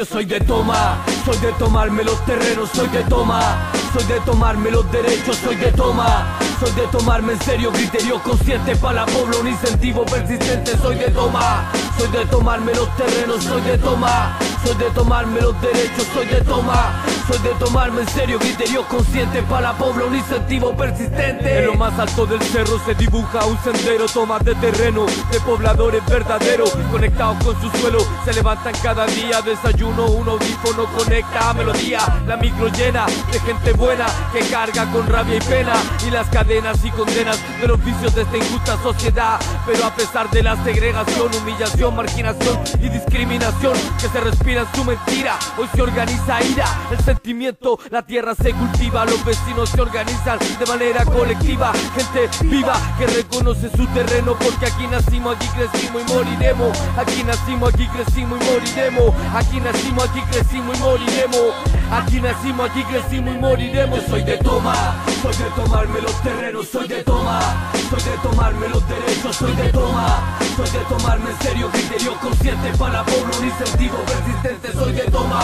Yo soy de toma, soy de tomarme los terrenos, soy de toma, soy de tomarme los derechos, soy de toma, soy de tomarme en serio, criterio consciente para el pueblo, un incentivo persistente, soy de toma, soy de tomarme los terrenos, soy de toma, soy de tomarme los derechos, soy de toma, soy de tomarme en serio, criterio consciente para el pueblo, un incentivo persistente. En lo más alto del cerro se dibuja un sendero, tomas de terreno, de pobladores verdaderos, conectados con su suelo, se levantan cada día, desayuno, un audífono conecta a melodía, la micro llena de gente buena, que carga con rabia y pena, y las cadenas y condenas de los vicios de esta injusta sociedad, pero a pesar de la segregación, humillación, marginación y discriminación que se respira en su mentira, hoy se organiza ira, el sentimiento, la tierra se cultiva, los vecinos se organizan de manera colectiva, gente viva que reconoce su terreno, porque aquí nacimos, aquí crecimos y moriremos, aquí nacimos, aquí crecimos y moriremos, aquí nacimos, aquí crecimos y moriremos, aquí nacimos, aquí crecimos y moriremos. Yo soy de toma, soy de tomarme los terrenos, soy de toma, soy de tomarme los derechos, soy de toma, soy de tomarme en serio, criterio consciente para el pueblo, un incentivo persistente, soy de toma,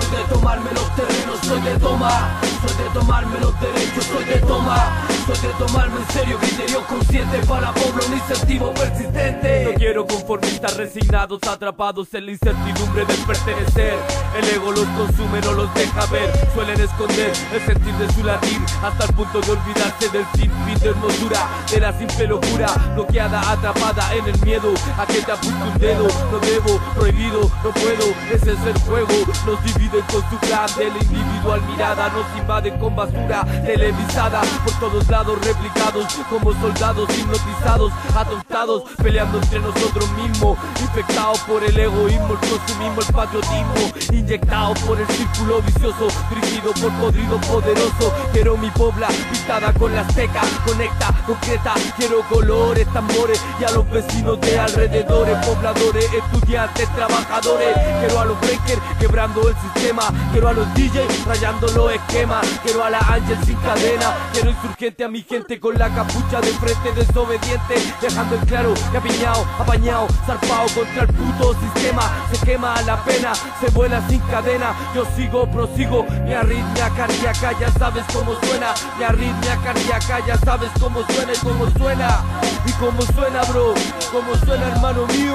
soy de tomarme los terrenos, soy de toma, soy de tomarme los derechos, soy de toma, soy de tomarme en serio, criterio consciente para el pueblo, un incentivo persistente. No quiero conformistas resignados, atrapados en la incertidumbre de pertenecer, el ego los consume, no los deja ver, suelen esconder el sentir de su latir, hasta el punto de olvidarse del sinfín de hermosura, de la simple locura, bloqueada, atrapada en el miedo, a que te apunte un dedo, no debo, prohibido, no puedo, ese es el juego, nos dividen con su plan de la individual mirada, nos invaden con basura televisada, por todos lados replicados, como soldados hipnotizados, atontados, peleando entre nosotros mismos, infectados por el egoísmo, el consumismo, el patriotismo, inyectados por el círculo vicioso, dirigido por podrido poderoso. Quiero mi pobla pintada con la seca, conecta, concreta, quiero colores, tambores y a los vecinos de alrededores, pobladores, estudiantes, trabajadores. Quiero a los breakers quebrando el sistema, quiero a los DJs rayando los esquemas, quiero a la Ángel sin cadena, quiero insurgente a mi gente con la capucha de frente, desobediente, dejando en claro y apiñado, apañado, zarpado contra el puto sistema. Se quema la pena, se vuela sin cadena, yo sigo, prosigo, mi arritmia cardíaca, ya sabes cómo suena, mi arritmia cardíaca, ya sabes cómo suena y cómo suena, y cómo suena, bro, cómo suena, hermano mío.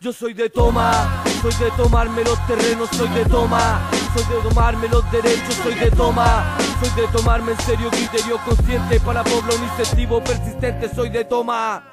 Yo soy de toma, soy de tomarme los terrenos, soy de tomarme los derechos, soy de toma, soy de tomarme en serio, criterio consciente para pueblo, un incentivo persistente, soy de toma.